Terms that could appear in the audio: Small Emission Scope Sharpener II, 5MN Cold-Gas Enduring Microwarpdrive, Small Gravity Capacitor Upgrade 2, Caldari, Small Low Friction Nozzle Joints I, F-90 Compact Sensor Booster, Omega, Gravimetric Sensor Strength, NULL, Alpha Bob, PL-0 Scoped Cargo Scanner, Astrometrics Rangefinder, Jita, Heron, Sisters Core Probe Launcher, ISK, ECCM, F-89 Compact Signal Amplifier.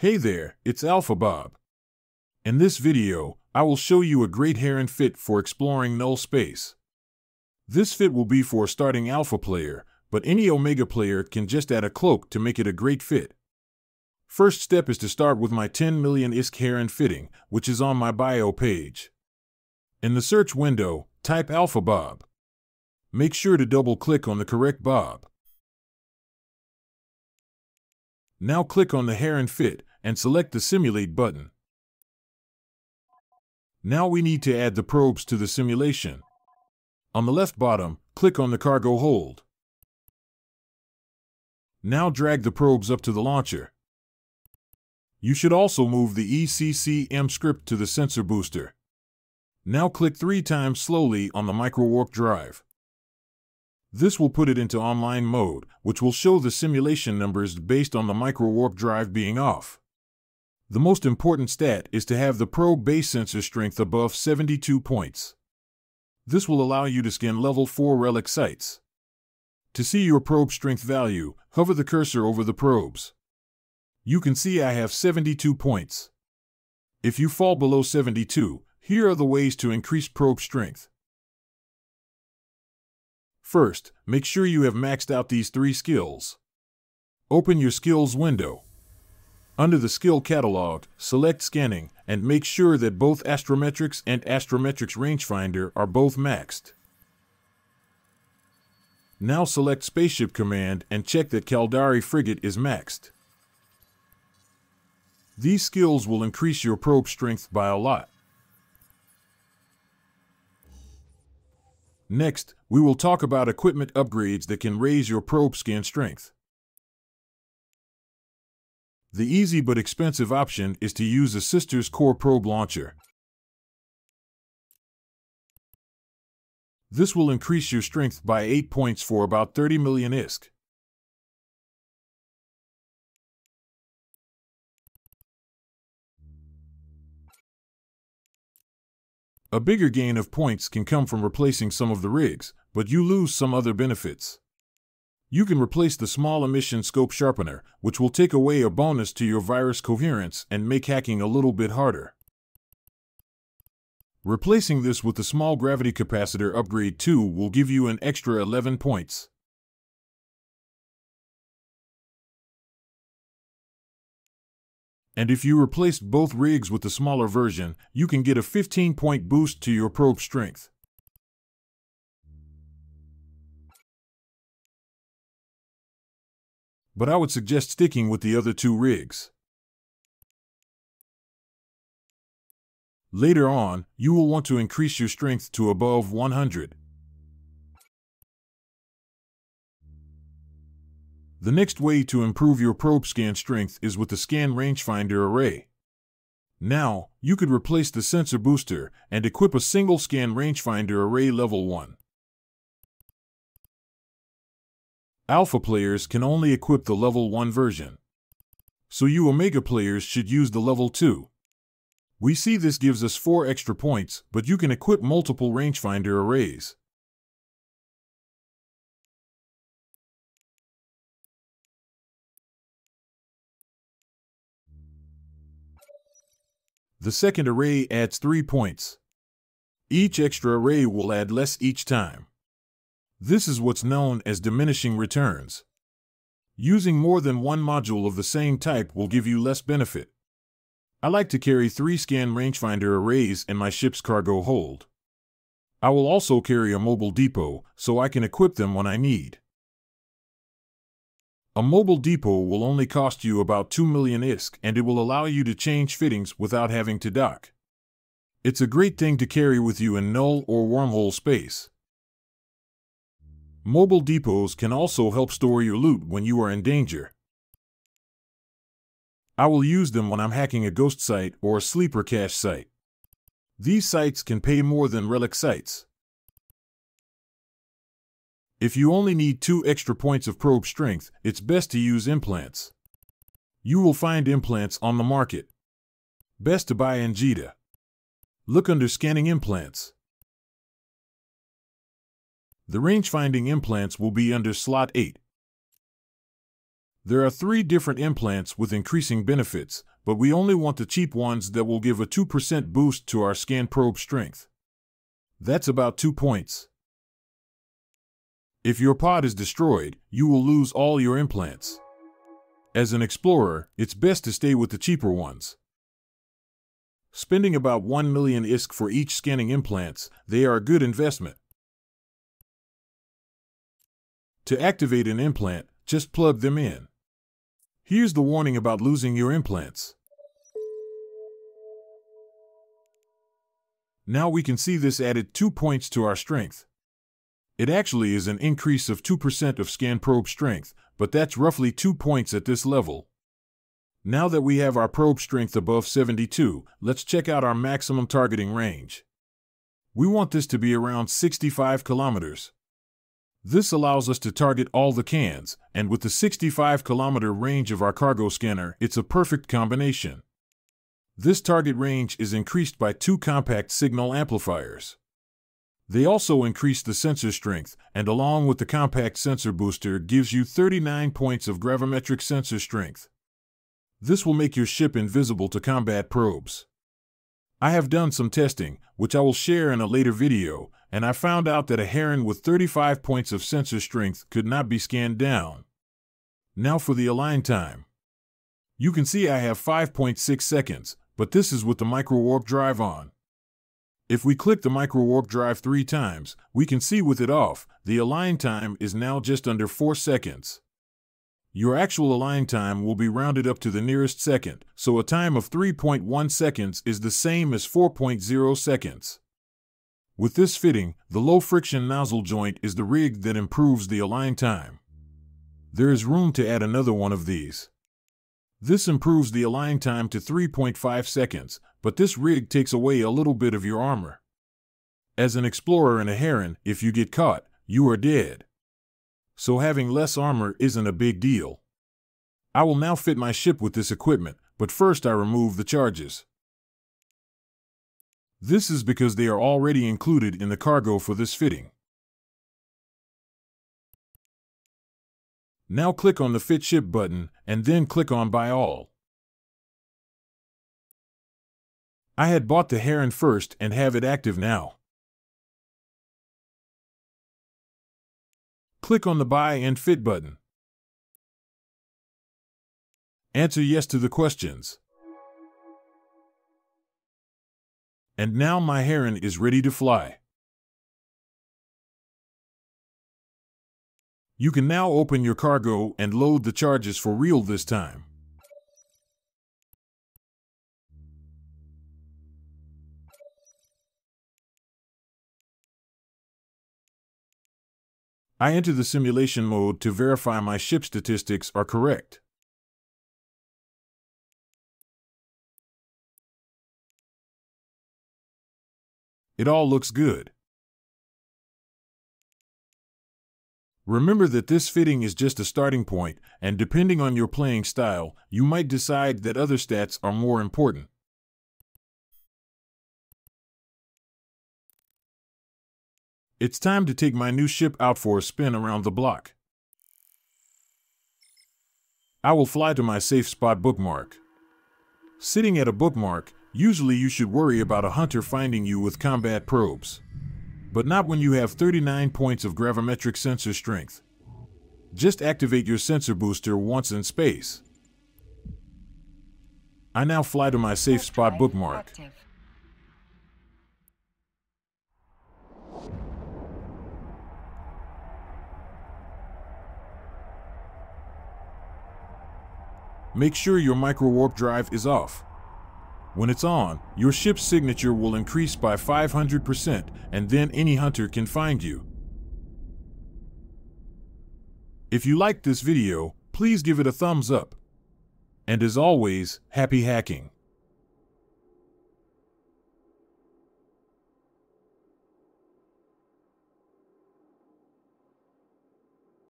Hey there, it's Alpha Bob. In this video, I will show you a great Heron fit for exploring null space. This fit will be for a starting Alpha player, but any Omega player can just add a cloak to make it a great fit. First step is to start with my 10 million ISK Heron fitting, which is on my bio page. In the search window, type Alpha Bob. Make sure to double-click on the correct Bob. Now click on the Heron fit and select the Simulate button. Now we need to add the probes to the simulation. On the left bottom, click on the cargo hold. Now drag the probes up to the launcher. You should also move the ECCM script to the sensor booster. Now click 3 times slowly on the microwarp drive. This will put it into online mode, which will show the simulation numbers based on the microwarp drive being off. The most important stat is to have the probe base sensor strength above 72 points. This will allow you to scan level 4 relic sites. To see your probe strength value, hover the cursor over the probes. You can see I have 72 points. If you fall below 72, here are the ways to increase probe strength. First, make sure you have maxed out these 3 skills. Open your skills window. Under the skill catalog, select scanning and make sure that both Astrometrics and Astrometrics Rangefinder are both maxed. Now select Spaceship Command and check that Caldari Frigate is maxed. These skills will increase your probe strength by a lot. Next, we will talk about equipment upgrades that can raise your probe scan strength. The easy but expensive option is to use a Sisters Core Probe Launcher. This will increase your strength by 8 points for about 30 million ISK. A bigger gain of points can come from replacing some of the rigs, but you lose some other benefits. You can replace the Small Emission Scope Sharpener, which will take away a bonus to your virus coherence and make hacking a little bit harder. Replacing this with the Small Gravity Capacitor Upgrade 2 will give you an extra 11 points. And if you replaced both rigs with the smaller version, you can get a 15-point boost to your probe strength. But I would suggest sticking with the other 2 rigs. Later on, you will want to increase your strength to above 100. The next way to improve your probe scan strength is with the Scan Rangefinder array. Now, you could replace the sensor booster and equip a single Scan Rangefinder array level 1. Alpha players can only equip the level 1 version, so you Omega players should use the level 2. We see this gives us 4 extra points, but you can equip multiple rangefinder arrays. The second array adds 3 points. Each extra array will add less each time. This is what's known as diminishing returns. Using more than one module of the same type will give you less benefit. I like to carry 3 scan rangefinder arrays in my ship's cargo hold. I will also carry a mobile depot so I can equip them when I need. A mobile depot will only cost you about 2 million ISK and it will allow you to change fittings without having to dock. It's a great thing to carry with you in null or wormhole space. Mobile depots can also help store your loot when you are in danger. I will use them when I'm hacking a ghost site or a sleeper cache site. These sites can pay more than relic sites. If you only need 2 extra points of probe strength, it's best to use implants. You will find implants on the market. Best to buy in Jita. Look under Scanning Implants. The range-finding implants will be under Slot 8. There are 3 different implants with increasing benefits, but we only want the cheap ones that will give a 2% boost to our scan probe strength. That's about 2 points. If your pod is destroyed, you will lose all your implants. As an explorer, it's best to stay with the cheaper ones. Spending about 1 million ISK for each scanning implants, they are a good investment. To activate an implant, just plug them in. Here's the warning about losing your implants. Now we can see this added 2 points to our strength. It actually is an increase of 2% of scan probe strength, but that's roughly 2 points at this level. Now that we have our probe strength above 72, let's check out our maximum targeting range. We want this to be around 65 kilometers. This allows us to target all the cans, and with the 65-kilometer range of our cargo scanner, it's a perfect combination. This target range is increased by 2 compact signal amplifiers. They also increase the sensor strength, and along with the compact sensor booster gives you 39 points of gravimetric sensor strength. This will make your ship invisible to combat probes. I have done some testing, which I will share in a later video, and I found out that a Heron with 35 points of sensor strength could not be scanned down. Now for the align time. You can see I have 5.6 seconds, but this is with the microwarp drive on. If we click the microwarp drive 3 times, we can see with it off, the align time is now just under 4 seconds. Your actual align time will be rounded up to the nearest second, so a time of 3.1 seconds is the same as 4.0 seconds. With this fitting, the low friction nozzle joint is the rig that improves the align time. There is room to add another one of these. This improves the align time to 3.5 seconds, but this rig takes away a little bit of your armor. As an explorer and a Heron, if you get caught, you are dead. So having less armor isn't a big deal. I will now fit my ship with this equipment, but first I remove the charges. This is because they are already included in the cargo for this fitting. Now click on the Fit Ship button, and then click on Buy All. I had bought the Heron first and have it active now. Click on the Buy and Fit button. Answer yes to the questions. And now my Heron is ready to fly. You can now open your cargo and load the charges for real this time. I enter the simulation mode to verify my ship statistics are correct. It all looks good. Remember that this fitting is just a starting point, and depending on your playing style, you might decide that other stats are more important. It's time to take my new ship out for a spin around the block. I will fly to my safe spot bookmark. Sitting at a bookmark, usually you should worry about a hunter finding you with combat probes. But not when you have 39 points of gravimetric sensor strength. Just activate your sensor booster once in space. I now fly to my safe spot bookmark. Make sure your microwarp drive is off. When it's on, your ship's signature will increase by 500%, and then any hunter can find you. If you liked this video, please give it a thumbs up. And as always, happy hacking!